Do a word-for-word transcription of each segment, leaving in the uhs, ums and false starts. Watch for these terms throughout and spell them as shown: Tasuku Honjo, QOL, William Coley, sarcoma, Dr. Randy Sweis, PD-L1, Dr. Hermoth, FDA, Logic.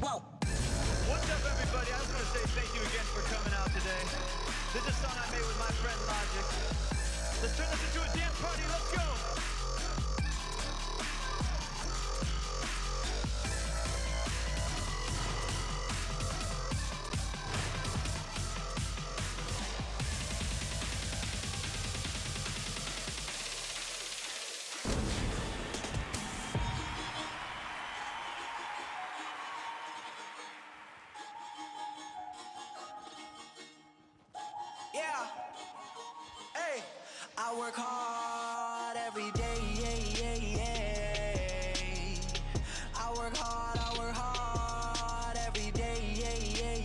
Whoa. What's up, everybody? I just want to say thank you again for coming out today. This is a song I made with my friend Logic. Let's turn this into a dance party. Let's go. Yeah, hey, I work hard every day, yeah, yeah, yeah. I work hard, I work hard every day, yeah, yeah,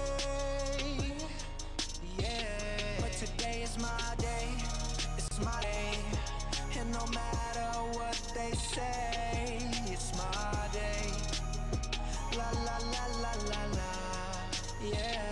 yeah. Yeah, but today is my day, it's my day. And no matter what they say, it's my day. La, la, la, la, la, la, yeah.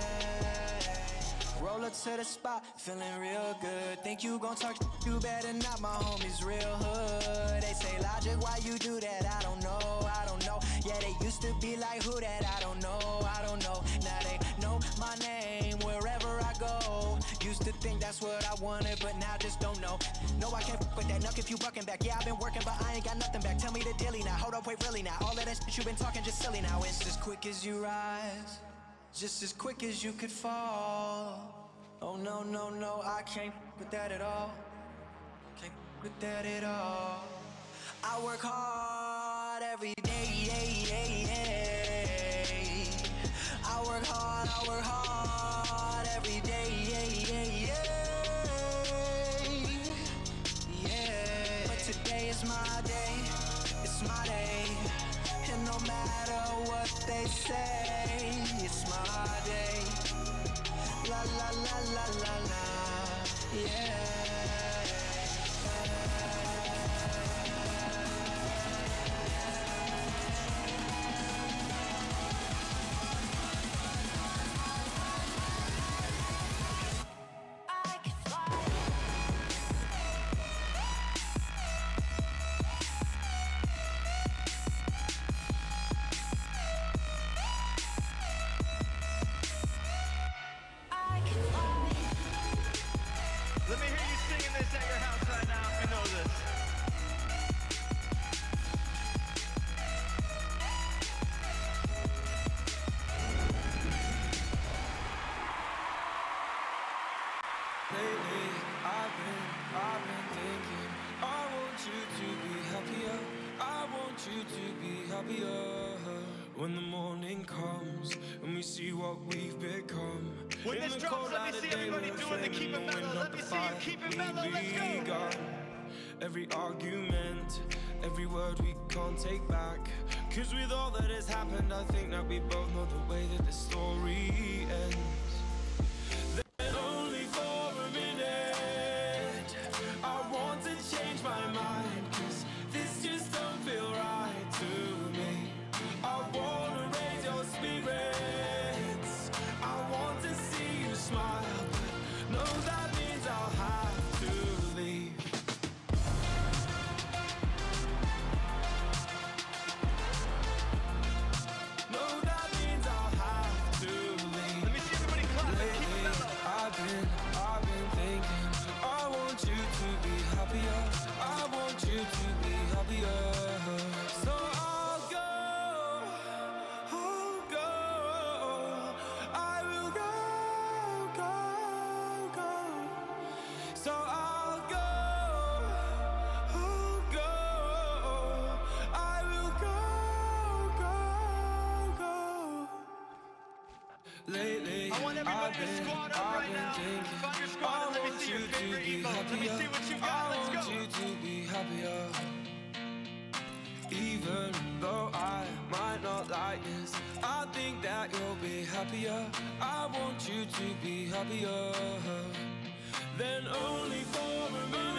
Roll up to the spot, feeling real good. Think you gon' talk, you better not, my homies real hood. They say, Logic, why you do that? I don't know, I don't know. Yeah, they used to be like, who that? I don't know, I don't know. Now they know my name wherever I go. Used to think that's what I wanted, but now I just don't know. No, I can't f*** with that nuck if you bucking back. Yeah, I've been working, but I ain't got nothing back. Tell me the dilly now, hold up, wait, really now. All of that shit you been talking just silly now. It's as quick as you rise, just as quick as you could fall. Oh no, no, no, I can't f with that at all. Can't f with that at all. I work hard every day, yeah, yeah, yeah. I work hard, I work hard every day, yeah, yeah, yeah. Yeah, but today is my day, it's my day. And no matter what they say, it's my day. La la la la la la, yeah. Lately, I've been, I've been thinking, I want you to be happier, I want you to be happier. When the morning comes, and we see what we've become. When this drops, let me see everybody doing the keep it mellow, let me see you keep it mellow, let's go! Every argument, every word we can't take back. Cause with all that has happened, I think that we both know the way that the story ends. Lately, I want everybody been, to squad up I've right now. Thinking, find your squad and let me see your favorite emo. Let me see what you got. I Let's go. I want you to be happier. Even though I might not like this, I think that you'll be happier. I want you to be happier. Then only for a minute.